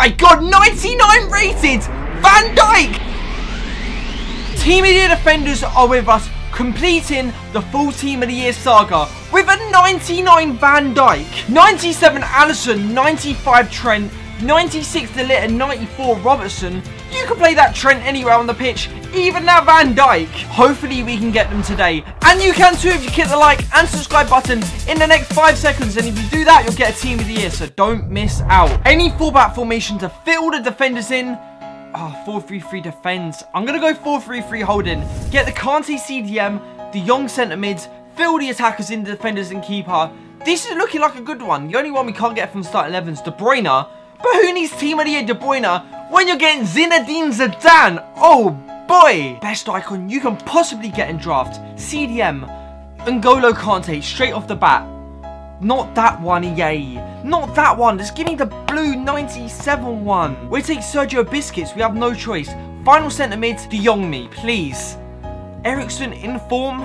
my god, 99 rated! Van Dijk! Team of the Year defenders are with us, completing the full Team of the Year saga with a 99 Van Dijk, 97 Alisson, 95 Trent, 96 De Ligt and 94 Robertson. You can play that Trent anywhere on the pitch, even that Van Dijk. Hopefully we can get them today. And you can too if you click the like and subscribe button in the next 5 seconds. And if you do that, you'll get a Team of the Year, so don't miss out. Any fullback formation to fill the defenders in. Oh, 4-3-3 defence. I'm going to go 4-3-3 holding. Get the Kante CDM, De Jong centre mids, fill the attackers in, the defenders and keeper. This is looking like a good one. The only one we can't get from starting 11 is De Bruyne. But who needs Team of the Year De Bruyne when you're getting Zinedine Zidane? Oh boy! Best icon you can possibly get in draft. CDM, N'Golo Kante, straight off the bat. Not that one, EA. Not that one. Just give me the blue 97 one. We take Sergio Busquets. We have no choice. Final centre mid, De Jong me, please. Eriksen in form.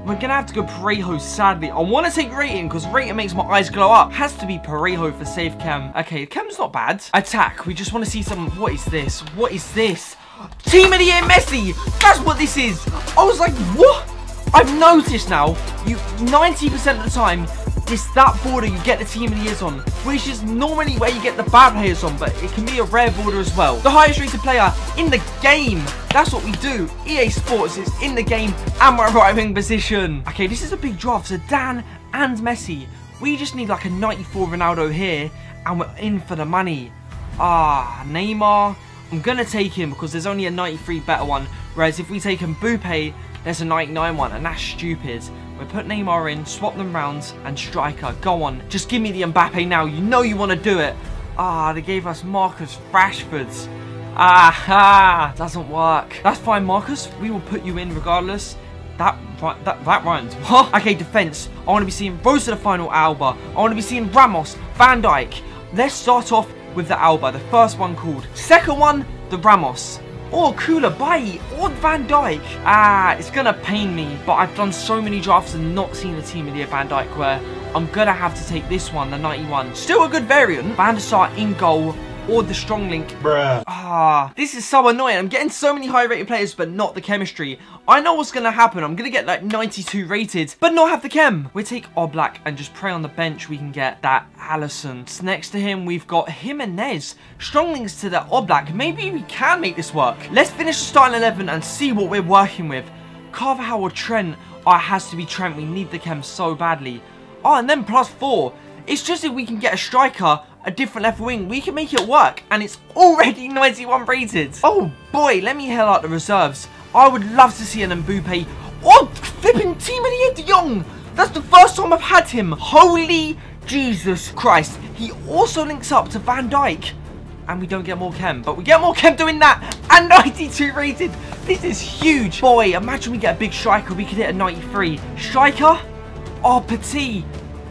We're going to have to go Parejo, sadly. I want to take Rating because Rating makes my eyes glow up. Has to be Parejo for safe cam. Okay, cam's not bad. Attack. We just want to see some... What is this? What is this? Team of the Year Messi. That's what this is. I was like, what? I've noticed now. You 90% of the time... It's that border you get the Team of the Years on, which is normally where you get the bad players on, but it can be a rare border as well. The highest rated player in the game. That's what we do. EA Sports is in the game and we're right wing position. Okay, this is a big draft. Zidane and Messi. We just need like a 94 Ronaldo here and we're in for the money. Ah, Neymar. I'm going to take him because there's only a 93 better one. Whereas if we take Mbappe, there's a 99 one and that's stupid. We put Neymar in, swap them round, and striker. Go on, just give me the Mbappe now. You know you want to do it. Ah, they gave us Marcus Rashford. Aha, doesn't work. That's fine, Marcus. We will put you in regardless. That rhymes. What? Okay, defense. I want to be seeing Rose to the final Alba. I want to be seeing Ramos, Van Dijk. Let's start off with the Alba, the first one called. Second one, the Ramos. Or Koulibaly, or Van Dijk. Ah, it's going to pain me, but I've done so many drafts and not seen a Team of the Year Van Dijk where I'm going to have to take this one, the 91. Still a good variant. Van der Sar in goal, or the strong link. Bruh. Ah, this is so annoying. I'm getting so many high-rated players, but not the chemistry. I know what's going to happen. I'm going to get like 92 rated, but not have the chem. We take Oblak and just pray on the bench we can get that Alisson. Next to him, we've got Jimenez. Strong links to the Oblak. Maybe we can make this work. Let's finish the starting 11 and see what we're working with. Carvajal or Trent? Oh, it has to be Trent. We need the chem so badly. Oh, and then +4. It's just if we can get a striker... a different left wing, we can make it work, and it's already 91 rated. Oh boy, let me hell out the reserves. I would love to see an Mbappe. Oh, flipping Team of the Year De Jong. That's the first time I've had him. Holy Jesus Christ. He also links up to Van Dijk, and we don't get more chem, but we get more chem doing that, and 92 rated. This is huge. Boy, imagine we get a big striker, we could hit a 93. Striker? Oh, Petit.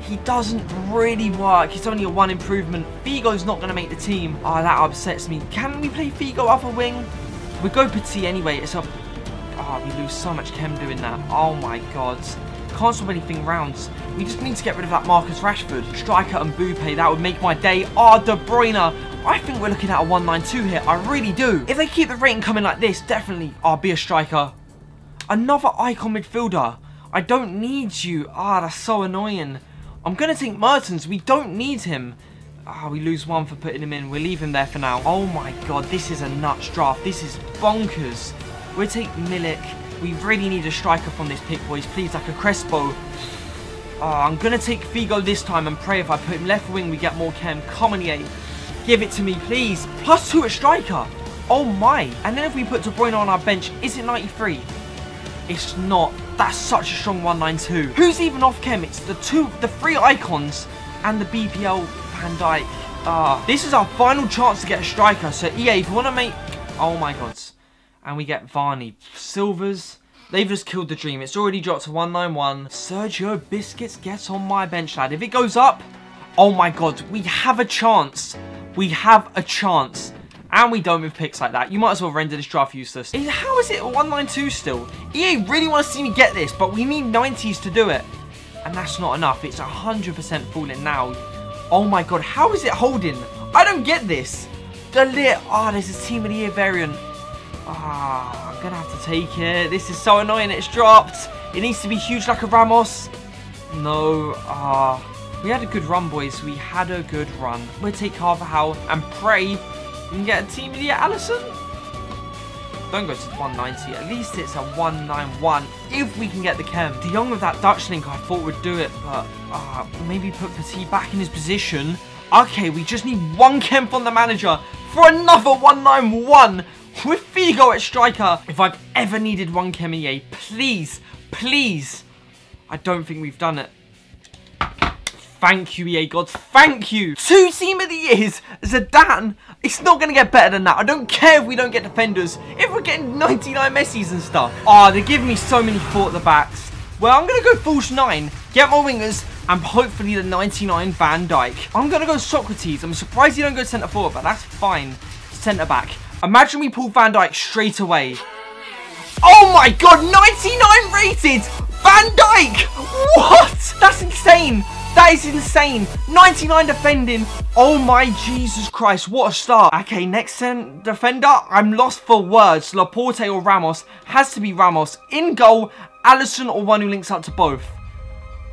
He doesn't really work. It's only a one improvement. Figo's not going to make the team. Oh, that upsets me. Can we play Figo off a wing? We go Petit anyway. It's up. Oh, we lose so much chem doing that. Oh my god. Can't swap anything rounds. We just need to get rid of that Marcus Rashford. Striker and Mbappe. That would make my day. Oh, De Bruyne. I think we're looking at a 192 here. I really do. If they keep the rating coming like this, definitely I'll be a striker. Another icon midfielder. I don't need you. Ah, oh, that's so annoying. I'm going to take Mertens. We don't need him. Ah, oh, we lose one for putting him in. We'll leave him there for now. Oh my god, this is a nuts draft. This is bonkers. We'll take Milik. We really need a striker from this pick, boys. Please, like a Crespo. Oh, I'm going to take Figo this time and pray if I put him left wing, we get more chem. Come on, EA. Give it to me, please. +2 at striker. Oh my. And then if we put De Bruyne on our bench, is it 93? It's not. That's such a strong 192. Who's even off chem? It's the three icons and the BPL Van Dijk. This is our final chance to get a striker. So EA, if you want to make... Oh my god. And we get Varney. Silvers. They've just killed the dream. It's already dropped to 191. Sergio Busquets, get on my bench, lad. If it goes up... Oh my god. We have a chance. We have a chance. And we don't with picks like that. You might as well render this draft useless. How is it 192 still? EA really want to see me get this, but we need 90s to do it. And that's not enough. It's 100% falling now. Oh my god, how is it holding? I don't get this. De Ligt. Oh, there's a Team of the Year variant. Ah, I'm going to have to take it. This is so annoying. It's dropped. It needs to be huge like a Ramos. No. Ah. We had a good run, boys. We had a good run. We'll take half a howl and pray we can get a Team of the Year Alisson. Don't go to 190. At least it's a 191. If we can get the chem. De Jong with that Dutch link I thought would do it, but maybe put Petit back in his position. Okay, we just need one chem from the manager for another 191 with Figo at striker. If I've ever needed one chem EA, please, please. I don't think we've done it. Thank you, EA gods. Thank you. Two Team of the Years, Zidane. It's not going to get better than that. I don't care if we don't get defenders. If we're getting 99 Messis and stuff. Oh, they're giving me so many quarterbacks. Well, I'm going to go false 9, get more wingers, and hopefully the 99 Van Dijk. I'm going to go Socrates. I'm surprised you don't go centre forward, but that's fine. Centre back. Imagine we pull Van Dijk straight away. Oh my god, 99 rated Van Dijk. What? That's insane. That is insane. 99 defending. Oh my Jesus Christ, what a start. Okay, next defender. I'm lost for words. Laporte or Ramos. Has to be Ramos. In goal, Alisson or one who links up to both.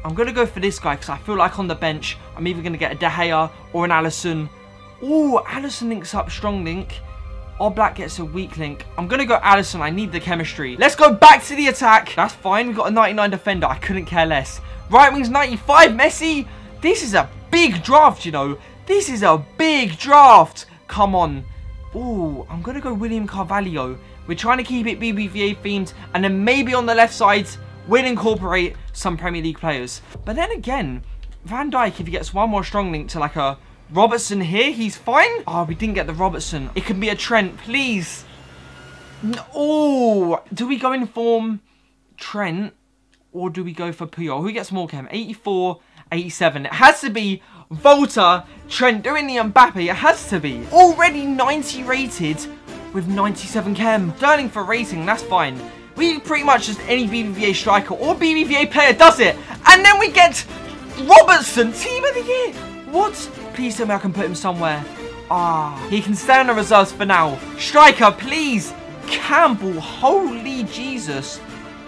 I'm going to go for this guy because I feel like on the bench, I'm either going to get a De Gea or an Alisson. Ooh, Alisson links up strong link. Oblak gets a weak link. I'm going to go Alisson. I need the chemistry. Let's go back to the attack. That's fine. We've got a 99 defender. I couldn't care less. Right wing's 95. Messi. This is a big draft, you know. This is a big draft. Come on. Ooh, I'm going to go William Carvalho. We're trying to keep it BBVA themed. And then maybe on the left side, we'll incorporate some Premier League players. But then again, Van Dijk, if he gets one more strong link to like a Robertson here, he's fine. Oh, we didn't get the Robertson. It could be a Trent, please. Oh, do we go in form Trent or do we go for Puyol? Who gets more chem? 84, 87. It has to be Volta, Trent doing the Mbappe. It has to be. Already 90 rated with 97 chem. Sterling for rating, that's fine. We pretty much just any BBVA striker or BBVA player does it. And then we get Robertson, Team of the Year. What? Please tell me I can put him somewhere. Ah, he can stay on the reserves for now. Striker, please. Campbell, holy Jesus.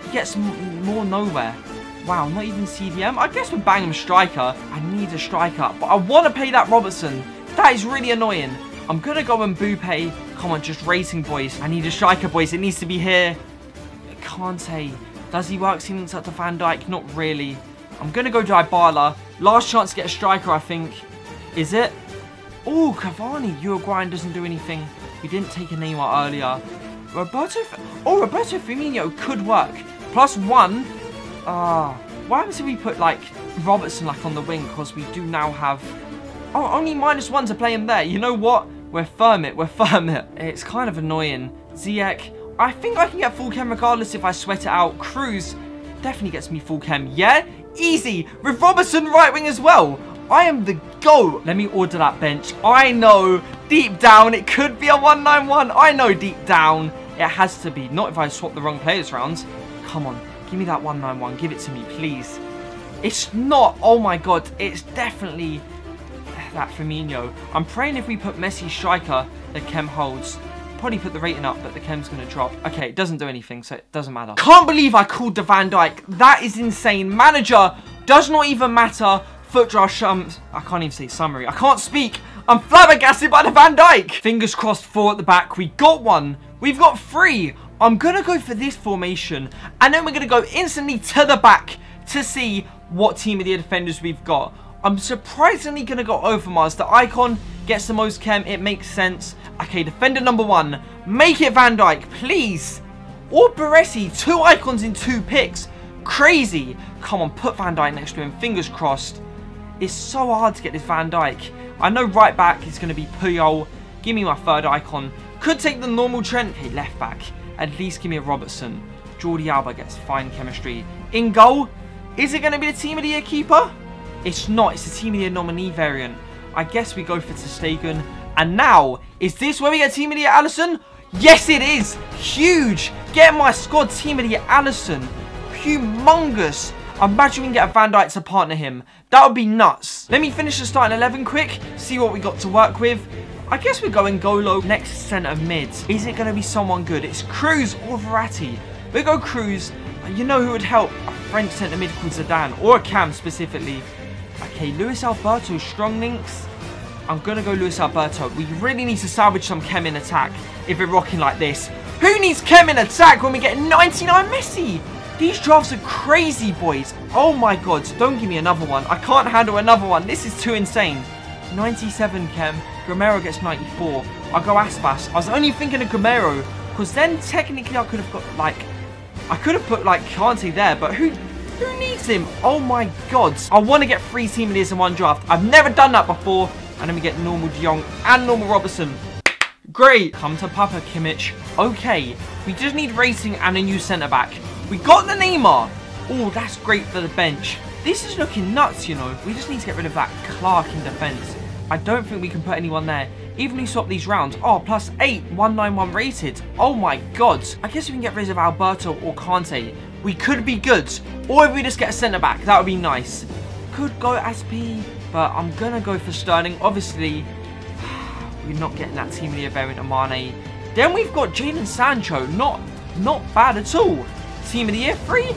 He gets more nowhere. Wow, not even CDM. I guess we'll bang him striker. I need a striker, but I want to play that Robertson. That is really annoying. I'm going to go and Mbappe. Come on, just rating, boys. I need a striker, boys. It needs to be here. Kante. Does he work? He links up to Van Dijk. Not really. I'm going to go Dybala. Last chance to get a striker, I think. Is it? Oh, Cavani. Uruguayan doesn't do anything. We didn't take a Neymar earlier. Roberto Firmino could work. +1. Why happens if we put, like, Robertson, like, on the wing? Because we do now have... Oh, only -1 to play him there. You know what? We're firm it. We're firm it. It's kind of annoying. Ziyech. I think I can get full chem regardless if I sweat it out. Cruz definitely gets me full chem. Yeah? Easy. With Robertson right wing as well. I am the GOAT. Let me order that bench. I know deep down it could be a 191. I know deep down it has to be. Not if I swap the wrong players rounds. Come on. Give me that 191. Give it to me, please. It's not. Oh, my God. It's definitely that Firmino. I'm praying if we put Messi striker, the chem holds. Probably put the rating up, but the chem's going to drop. Okay, it doesn't do anything, so it doesn't matter. Can't believe I called the Van Dijk. That is insane. Manager does not even matter. Foot rush. I can't even say summary. I can't speak. I'm flabbergasted by the Van Dijk. Fingers crossed, 4 at the back. We got 1. We've got 3. I'm going to go for this formation, and then we're going to go instantly to the back to see what Team of the Year defenders we've got. I'm surprisingly going to go Overmars. The icon gets the most chem. It makes sense. Okay, defender #1. Make it Van Dijk, please. Or Baresi. 2 icons in 2 picks. Crazy. Come on, put Van Dijk next to him. Fingers crossed. It's so hard to get this Van Dijk. I know right back is going to be Puyol. Give me my 3rd icon. Could take the normal Trent. Okay, left back. At least give me a Robertson. Jordi Alba gets fine chemistry. In goal. Is it going to be the Team of the Year keeper? It's not. It's the Team of the Year nominee variant. I guess we go for Ter Stegen. And now, is this where we get Team of the Year Alisson? Yes, it is. Huge. Get my squad Team of the Year Alisson. Humongous. Imagine we can get a Van Dijk to partner him. That would be nuts. Let me finish the starting 11 quick. See what we got to work with. I guess we're going Golo next centre mid. Is it going to be someone good? It's Cruz or Verratti. We go Cruz. You know who would help? A French centre mid called Zidane, or a Cam specifically. Okay, Luis Alberto, strong links. I'm going to go Luis Alberto. We really need to salvage some Chem in attack if we're rocking like this. Who needs Chem in attack when we get 99 Messi? These drafts are crazy, boys. Oh my god, don't give me another one. I can't handle another one. This is too insane. 97 Chem. Romero gets 94. I'll go Aspas. I was only thinking of Romero, because then technically I could have got, like, I could have put, like, Kante there, but who needs him? Oh my god. I want to get 3 team leaders in one draft. I've never done that before. And then we get normal De Jong and normal Robertson. Great. Come to Papa, Kimmich. Okay. We just need racing and a new centre-back. We got the Neymar. Oh, that's great for the bench. This is looking nuts, you know. We just need to get rid of that Clark in defence. I don't think we can put anyone there. Evenly swap these rounds. Oh, plus 8, 191 rated. Oh my god. I guess we can get rid of Alberto or Kante. We could be good. Or if we just get a centre-back, that would be nice. Could go Aspi, but I'm going to go for Sterling. Obviously, we're not getting that team leader variant of Mane. Then we've got Jadon Sancho. Not bad at all. Team of the year 3?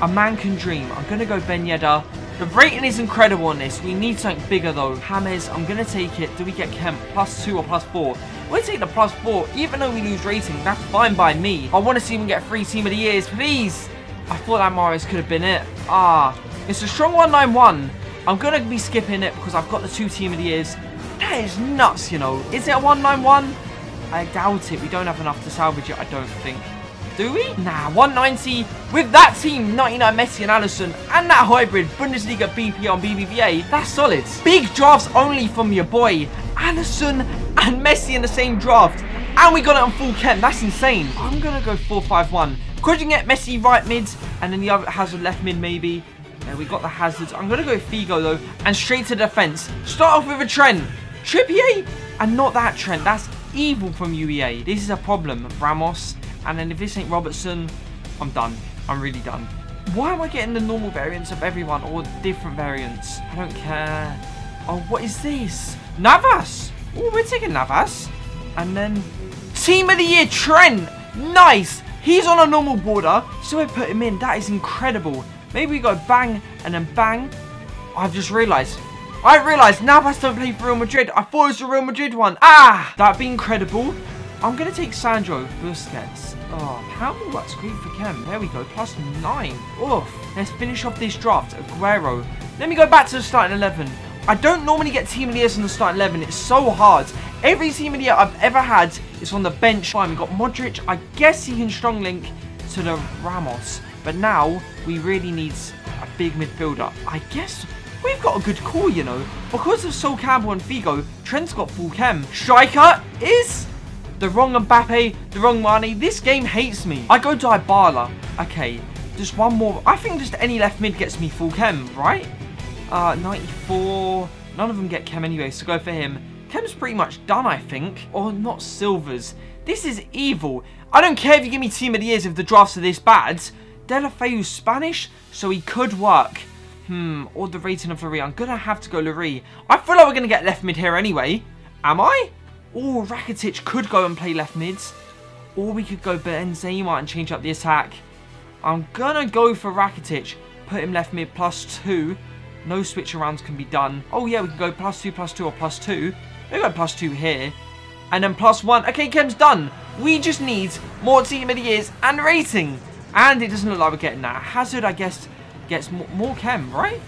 A man can dream. I'm going to go Ben Yedder. The rating is incredible on this. We need something bigger though. James, I'm going to take it. Do we get Kemp? Plus 2 or plus 4? We'll take the plus 4. Even though we lose rating, that's fine by me. I want to see him get 3 team of the years, please. I thought that Marius could have been it. Ah, it's a strong 191. I'm going to be skipping it because I've got the 2 team of the years. That is nuts, you know. Is it a 191? I doubt it. We don't have enough to salvage it, I don't think. Do we? Nah, 190. With that team, 99 Messi and Alisson, and that hybrid Bundesliga BPL and BBVA, that's solid. Big drafts only from your boy. Alisson and Messi in the same draft. And we got it on full chem. That's insane. I'm going to go 4-5-1. Could you get Messi right mid, and then the other Hazard left mid maybe? Yeah, we got the Hazards. I'm going to go Figo though, and straight to defence. Start off with a Trent. Trippier? And not that Trent. That's evil from UEA. This is a problem. Ramos. And then if this ain't Robertson, I'm done. I'm really done. Why am I getting the normal variants of everyone or different variants? I don't care. Oh, what is this? Navas. Oh, we're taking Navas. And then team of the year, Trent. Nice. He's on a normal border, so I put him in. That is incredible. Maybe we go bang and then bang. I've just realised. I realised Navas don't play for Real Madrid. I thought it was the Real Madrid one. Ah, that'd be incredible. I'm going to take Sergio Busquets. Oh, how will that screen for Cam? There we go, plus 9. Oof. Let's finish off this draft, Aguero. Let me go back to the starting 11. I don't normally get team of the years on the starting 11. It's so hard. Every team of the year I've ever had is on the bench. Fine, we got Modric. I guess he can strong link to the Ramos. But now we really need a big midfielder. I guess we've got a good call, you know. Because of Sol Campbell and Figo, Trent's got full Chem. Striker is... the wrong Mbappe, the wrong Mane. This game hates me. I go Dybala. Okay, just one more. I think just any left mid gets me full Chem, right? 94. None of them get Chem anyway, so go for him. Chem's pretty much done, I think. Or not Silvers. This is evil. I don't care if you give me team of the years if the drafts are this bad. De La Feu's Spanish, so he could work. Or the rating of Lurie. I'm going to have to go Lurie. I feel like we're going to get left mid here anyway. Am I? Or Rakitic could go and play left mids. Or we could go Benzema and change up the attack. I'm going to go for Rakitic. Put him left mid, plus 2. No switch arounds can be done. Oh yeah, we can go plus 2, or plus 2. We've got plus 2 here. And then plus 1. Okay, Kem's done. We just need more team of the years and rating. And it doesn't look like we're getting that. Hazard, I guess, gets more Chem, right?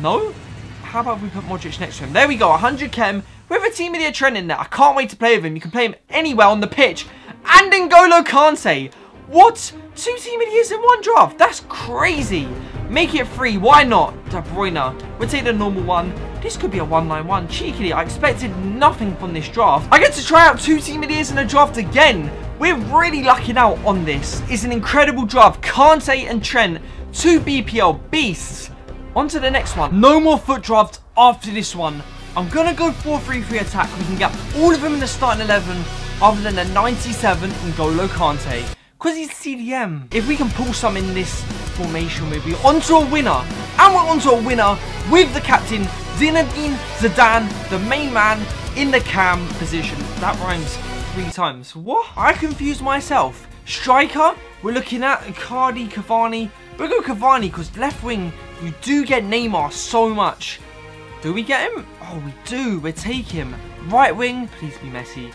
No? How about we put Modric next to him? There we go, 100 Chem. With a team of the year Trent in there, I can't wait to play with him. You can play him anywhere on the pitch. And N'Golo Kante. What? 2 team of the years in one draft. That's crazy. Make it 3. Why not? De Bruyne. We'll take the normal one. This could be a 191. Cheekily, I expected nothing from this draft. I get to try out 2 team of the years in a draft again. We're really lucking out on this. It's an incredible draft. Kante and Trent. 2 BPL beasts. On to the next one. No more foot drafts after this one. I'm going to go 4-3-3 attack. We can get all of them in the starting 11 other than the 97 N'Golo Kante. Because he's CDM. If we can pull some in this formation, we'll be onto a winner. And we're onto a winner with the captain, Zinedine Zidane, the main man. in the cam position. That rhymes 3 times. What? I confused myself. Striker, we're looking at Icardi, Cavani. We'll go Cavani because left wing, you do get Neymar so much. Do we get him? Oh, we do. We take him. Right wing, please be Messi.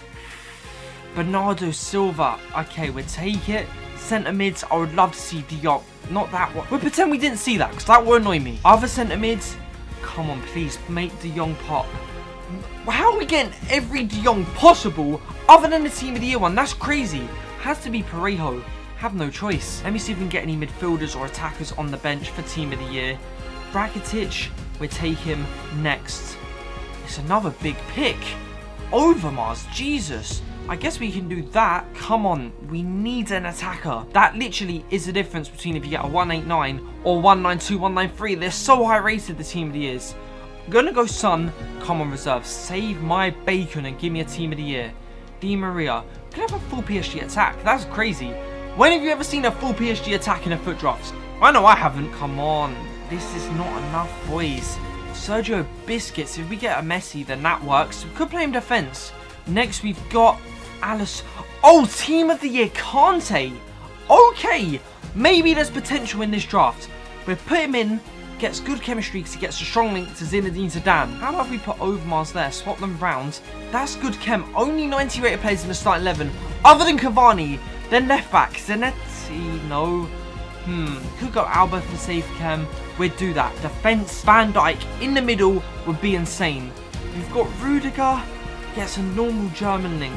Bernardo Silva. Okay, we'll take it. Centre mids, I would love to see Diop. Not that one. We'll pretend we didn't see that because that will annoy me. Other centre mids, come on, please make De Jong pop. How are we getting every De Jong possible other than the team of the year one? That's crazy. Has to be Parejo. Have no choice. Let me see if we can get any midfielders or attackers on the bench for team of the year. Rakitic, we'll take him next. It's another big pick. Overmars, Jesus. I guess we can do that. Come on, we need an attacker. That literally is the difference between if you get a 189 or 192, 193. They're so high rated, the team of the years. I'm gonna go Son, come on reserve. Save my bacon and give me a team of the year. Di Maria. Could have a full PSG attack. That's crazy. When have you ever seen a full PSG attack in a foot draft? I know I haven't. Come on. This is not enough, boys. Sergio Busquets. If we get a Messi, then that works. We could play him defense. Next, we've got Alisson. Oh, team of the year, Kante. Okay, maybe there's potential in this draft. We put him in, gets good chemistry because he gets a strong link to Zinedine Zidane. How about we put Overmars there, swap them round? That's good chem. Only 90 rated players in the starting 11, other than Cavani. Then left back, Zanetti, no. Could go Alba for safe chem. We'd do that. Defense, Van Dijk in the middle would be insane. We've got Rudiger, gets a normal German link.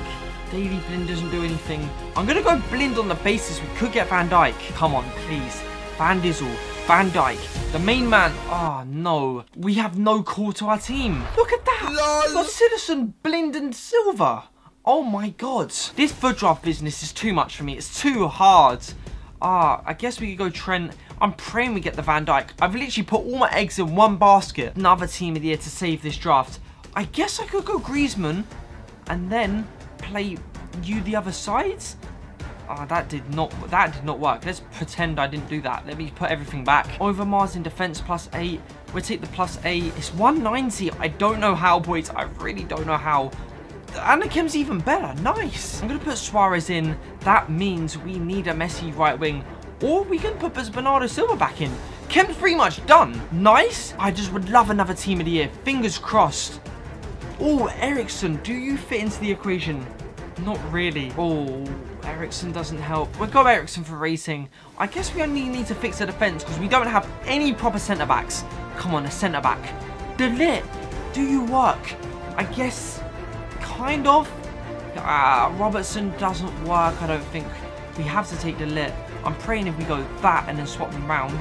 Daily Blind doesn't do anything. I'm going to go Blind on the basis we could get Van Dijk. Come on, please. Van Dizzle. Van Dijk. The main man. Oh, no. We have no core to our team. Look at that. We've got Citizen, Blind and Silver. Oh, my God. This foot draft business is too much for me. It's too hard. I guess we could go Trent. I'm praying we get the Van Dijk. I've literally put all my eggs in one basket. Another team of the year to save this draft. I guess I could go Griezmann and then play you the other sides. That did not work. Let's pretend I didn't do that. Let me put everything back. Overmars in defense, +8. We'll take the +8. It's 190. I don't know how, boys. I really don't know how. Anakim's even better. Nice. I'm gonna put Suarez in. That means we need a Messi right wing, or we can put Bernardo Silva back in. Kemp's pretty much done. Nice. I just would love another team of the year. Fingers crossed. Oh, Ericsson, do you fit into the equation? Not really. Oh, Ericsson doesn't help. We'll go Ericsson for racing. I guess we only need to fix the defence because we don't have any proper centre-backs. Come on, a centre-back. De Ligt, do you work? I guess, kind of. Robertson doesn't work, I don't think. We have to take De Ligt. I'm praying if we go that and then swap them round.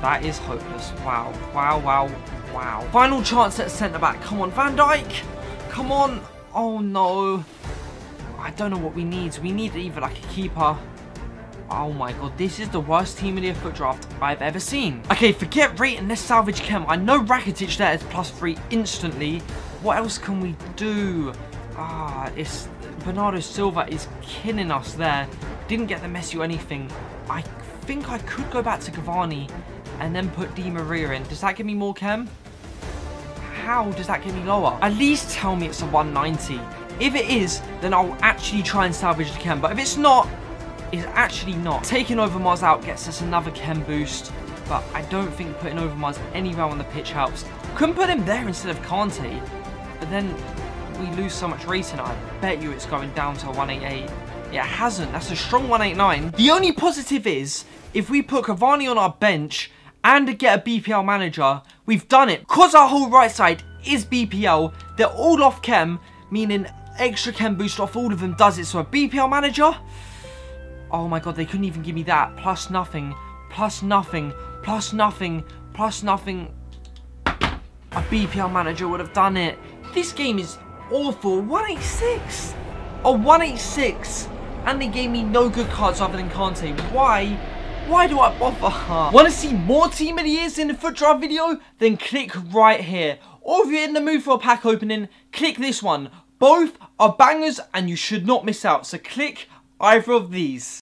That is hopeless. Wow, wow, wow. Wow. Final chance at centre-back. Come on, Van Dijk. Come on. Oh, no. I don't know what we need. We need either, like, a keeper. Oh, my God. This is the worst team in the foot draft I've ever seen. Okay, forget rate and let's salvage chem. I know Rakitic there is +3 instantly. What else can we do? It's Bernardo Silva is killing us there. Didn't get the Messi or anything. I think I could go back to Cavani and then put Di Maria in. Does that give me more chem? How does that give me lower? At least tell me it's a 190. If it is, then I'll actually try and salvage the chem. But if it's not, it's actually not. Taking Overmars out gets us another chem boost. But I don't think putting Overmars anywhere on the pitch helps. Couldn't put him there instead of Kante. But then we lose so much rating. I bet you it's going down to a 188. Yeah, it hasn't. That's a strong 189. The only positive is if we put Cavani on our bench and to get a BPL manager, we've done it. Because our whole right side is BPL, they're all off chem, meaning extra chem boost off all of them does it. So a BPL manager, oh my God, they couldn't even give me that. +0.0, +0.0, +0.0. A BPL manager would have done it. This game is awful. 186. Oh, 186. And they gave me no good cards other than Kante. Why? Why do I bother? Want to see more team of the years in the foot draft video? Then click right here. Or if you're in the mood for a pack opening, click this one. Both are bangers and you should not miss out. So click either of these.